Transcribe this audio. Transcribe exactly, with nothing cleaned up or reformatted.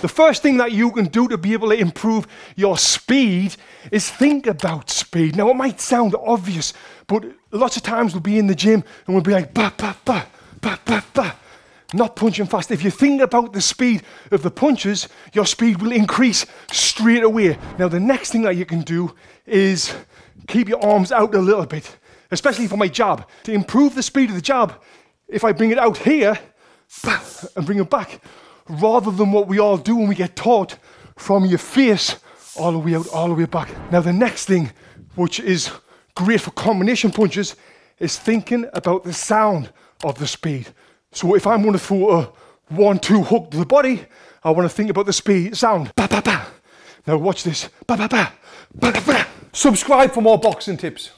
The first thing that you can do to be able to improve your speed is think about speed. Now, it might sound obvious, but lots of times we'll be in the gym and we'll be like, ba, ba, ba, ba, ba, ba, not punching fast. If you think about the speed of the punches, your speed will increase straight away. Now, the next thing that you can do is keep your arms out a little bit, especially for my jab. To improve the speed of the jab, if I bring it out here and bring it back, rather than what we all do when we get taught from your face all the way out, all the way back. Now, the next thing, which is great for combination punches, is thinking about the sound of the speed. So if I'm going to throw a one two hook to the body, I want to think about the speed sound. Ba, ba, ba. Now watch this. Ba, ba, ba. Ba, ba, ba. Subscribe for more boxing tips.